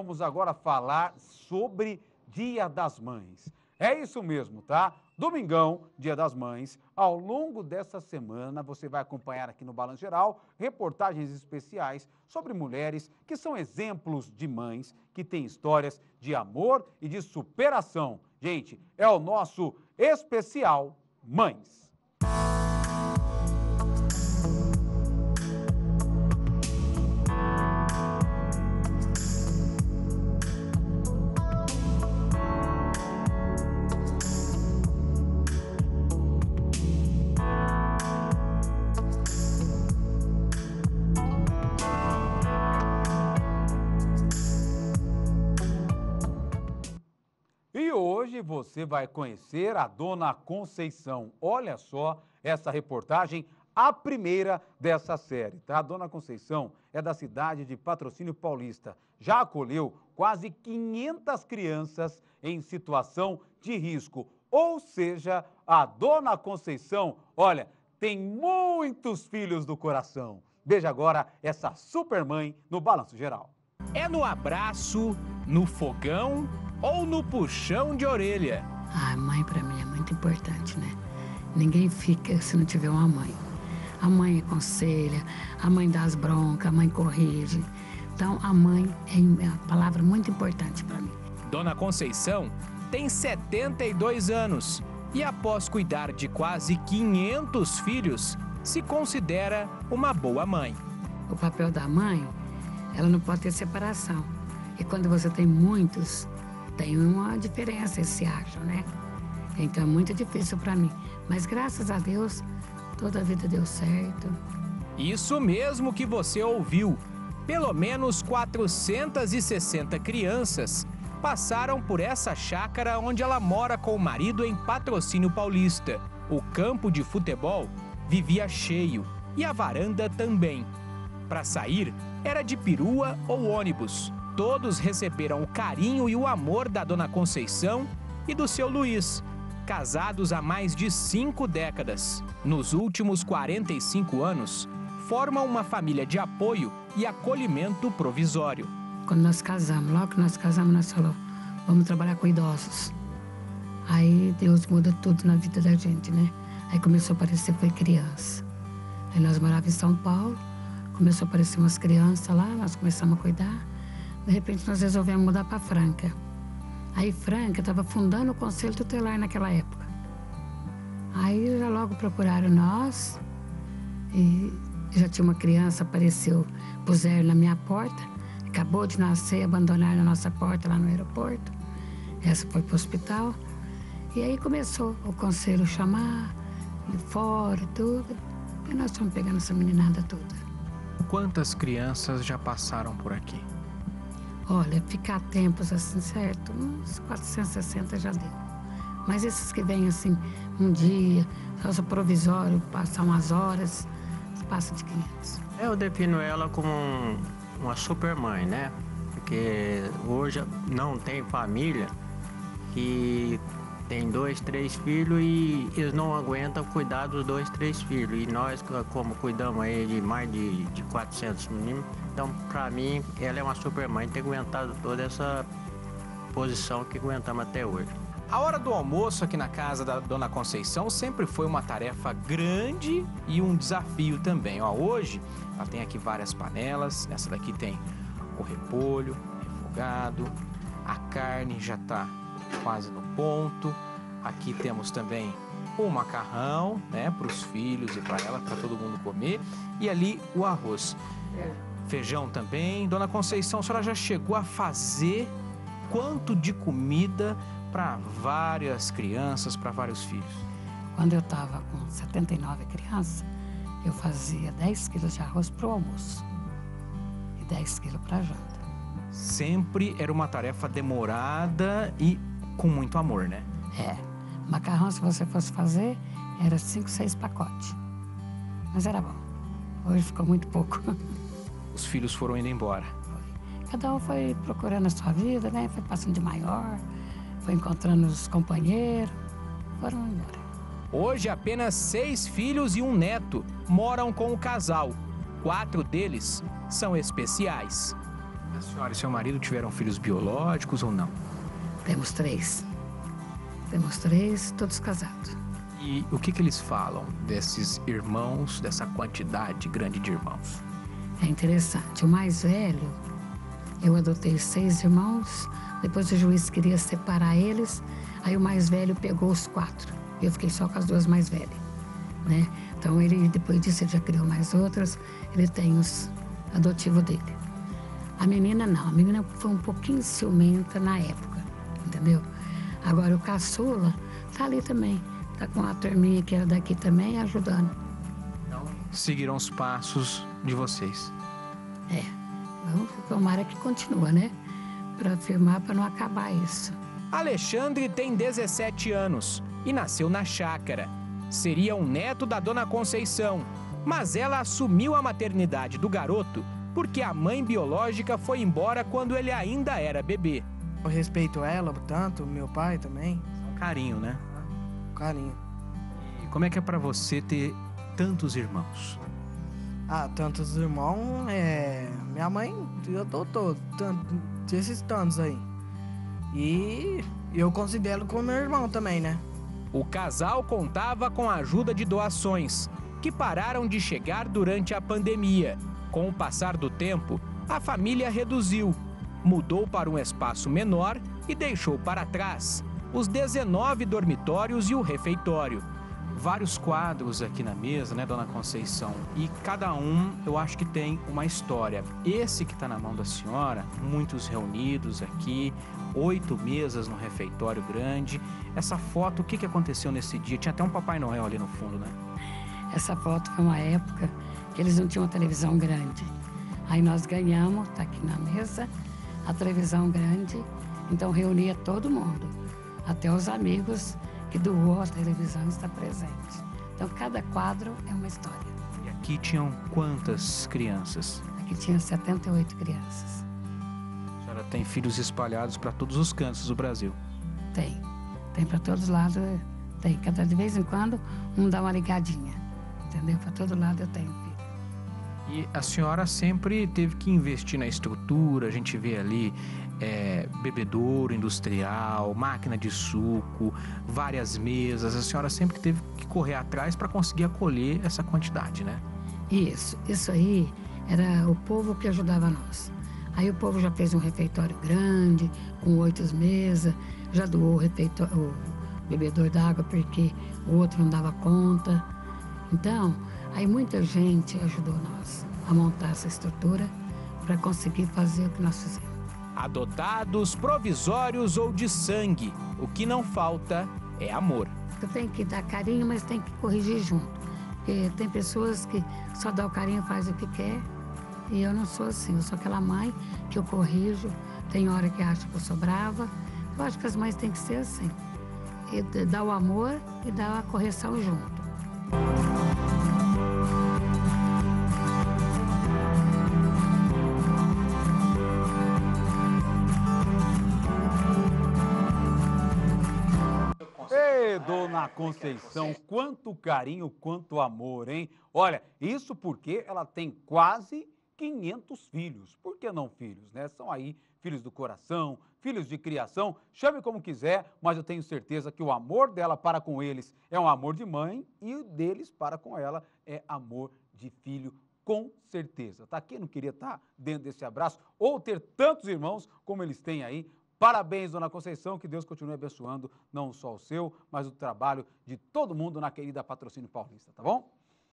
Vamos agora falar sobre Dia das Mães. É isso mesmo, tá? Domingão, Dia das Mães. Ao longo dessa semana, você vai acompanhar aqui no Balanço Geral reportagens especiais sobre mulheres que são exemplos de mães, que têm histórias de amor e de superação. Gente, é o nosso especial Mães. Hoje você vai conhecer a Dona Conceição. Olha só essa reportagem, a primeira dessa série, tá? A Dona Conceição é da cidade de Patrocínio Paulista. Já acolheu quase 500 crianças em situação de risco. Ou seja, a Dona Conceição, olha, tem muitos filhos do coração. Veja agora essa super mãe no Balanço Geral. É no abraço, no fogão ou no puxão de orelha. A mãe para mim é muito importante, né? Ninguém fica se não tiver uma mãe. A mãe aconselha, a mãe dá as broncas, a mãe corrige. Então a mãe é uma palavra muito importante para mim. Dona Conceição tem 72 anos e após cuidar de quase 500 filhos, se considera uma boa mãe. O papel da mãe, ela não pode ter separação. E quando você tem muitos, tem uma diferença, eles se acham, né? Então é muito difícil para mim. Mas graças a Deus, toda a vida deu certo. Isso mesmo que você ouviu. Pelo menos 460 crianças passaram por essa chácara onde ela mora com o marido em Patrocínio Paulista. O campo de futebol vivia cheio e a varanda também. Para sair, era de perua ou ônibus. Todos receberam o carinho e o amor da Dona Conceição e do seu Luiz, casados há mais de 5 décadas. Nos últimos 45 anos, formam uma família de apoio e acolhimento provisório. Quando nós casamos, logo que nós casamos, nós falamos, vamos trabalhar com idosos. Aí Deus muda tudo na vida da gente, né? Aí começou a aparecer, foi criança. Aí nós morávamos em São Paulo, começou a aparecer umas crianças lá, nós começamos a cuidar. De repente, nós resolvemos mudar para Franca. Aí, Franca estava fundando o Conselho Tutelar naquela época. Aí, já logo procuraram nós. E já tinha uma criança, apareceu, puseram na minha porta. Acabou de nascer, abandonaram a nossa porta lá no aeroporto. Essa foi para o hospital. E aí começou o Conselho chamar, de fora e tudo. E nós fomos pegando essa meninada toda. Quantas crianças já passaram por aqui? Olha, ficar tempos assim, certo? Uns 460 já deu. Mas esses que vêm assim, um dia, só provisório, passar umas horas, passa de 500. Eu defino ela como uma super mãe, né? Porque hoje não tem família que tem 2, 3 filhos e eles não aguentam cuidar dos 2, 3 filhos. E nós, como cuidamos aí de mais de 400 meninos, então, para mim, ela é uma super mãe, ter aguentado toda essa posição que aguentamos até hoje. A hora do almoço aqui na casa da Dona Conceição sempre foi uma tarefa grande e um desafio também. Ó, hoje, ela tem aqui várias panelas, essa daqui tem o repolho, refogado, a carne já está quase no ponto. Aqui temos também o macarrão, né, para os filhos e para ela, para todo mundo comer. E ali o arroz. Feijão também. Dona Conceição, a senhora já chegou a fazer quanto de comida para várias crianças, para vários filhos? Quando eu estava com 79 crianças, eu fazia 10 quilos de arroz para o almoço e 10 quilos para a janta. Sempre era uma tarefa demorada e com muito amor, né? É. Macarrão, se você fosse fazer, era 5, 6 pacotes. Mas era bom. Hoje ficou muito pouco. Os filhos foram indo embora. Cada um foi procurando a sua vida, né? Foi passando de maior, foi encontrando os companheiros, foram embora. Hoje, apenas 6 filhos e um neto moram com o casal. 4 deles são especiais. A senhora e seu marido tiveram filhos biológicos ou não? Temos 3. Temos 3, todos casados. E o que eles falam desses irmãos, dessa quantidade grande de irmãos? É interessante. O mais velho, eu adotei 6 irmãos, depois o juiz queria separar eles, aí o mais velho pegou os 4. Eu fiquei só com as 2 mais velhas, né? Então ele, depois disso, ele já criou mais outras, ele tem os adotivos dele. A menina não, a menina foi um pouquinho ciumenta na época, entendeu? Agora o caçula tá ali também, tá com a turminha que era daqui também, ajudando. Então, seguirão os passos de vocês. É, então, tomara que continua, né? Pra afirmar, pra não acabar isso. Alexandre tem 17 anos e nasceu na chácara. Seria um neto da Dona Conceição, mas ela assumiu a maternidade do garoto porque a mãe biológica foi embora quando ele ainda era bebê. Eu respeito ela tanto, meu pai também. Um carinho, né? Um carinho. E como é que é pra você ter tantos irmãos? Ah, tantos irmãos, minha mãe, eu tô desses tantos aí. E eu considero como meu irmão também, né? O casal contava com a ajuda de doações, que pararam de chegar durante a pandemia. Com o passar do tempo, a família reduziu, mudou para um espaço menor e deixou para trás os 19 dormitórios e o refeitório. Vários quadros aqui na mesa, né, Dona Conceição? E cada um, eu acho que tem uma história. Esse que está na mão da senhora, muitos reunidos aqui, 8 mesas no refeitório grande. Essa foto, o que aconteceu nesse dia? Tinha até um Papai Noel ali no fundo, né? Essa foto foi uma época que eles não tinham uma televisão grande. Aí nós ganhamos, tá aqui na mesa, a televisão grande. Então reunia todo mundo, até os amigos que doou a televisão está presente. Então cada quadro é uma história. E aqui tinham quantas crianças? Aqui tinha 78 crianças. A senhora tem filhos espalhados para todos os cantos do Brasil? Tem, tem para todos os lados, tem. Cada de vez em quando um dá uma ligadinha, entendeu? Para todo lado eu tenho filho. E a senhora sempre teve que investir na estrutura, a gente vê ali bebedouro industrial, máquina de suco, várias mesas. A senhora sempre teve que correr atrás para conseguir acolher essa quantidade, né? Isso aí era o povo que ajudava nós. Aí o povo já fez um refeitório grande, com 8 mesas, já doou o bebedouro d'água porque o outro não dava conta. Então, aí muita gente ajudou nós a montar essa estrutura para conseguir fazer o que nós fizemos. Adotados, provisórios ou de sangue, o que não falta é amor. Eu tenho que dar carinho, mas tem que corrigir junto. Porque tem pessoas que só dá o carinho, faz o que quer, e eu não sou assim. Eu sou aquela mãe que eu corrijo, tem hora que acha que eu sou brava. Eu acho que as mães têm que ser assim. E dá o amor e dá a correção junto. Dona Conceição, quanto carinho, quanto amor, hein? Olha, isso porque ela tem quase 500 filhos. Por que não filhos, né? São aí filhos do coração, filhos de criação, chame como quiser, mas eu tenho certeza que o amor dela para com eles é um amor de mãe e o deles para com ela é amor de filho. Com certeza, tá? Quem não queria estar dentro desse abraço ou ter tantos irmãos como eles têm aí? Parabéns, Dona Conceição, que Deus continue abençoando não só o seu, mas o trabalho de todo mundo na querida Patrocínio Paulista, tá bom?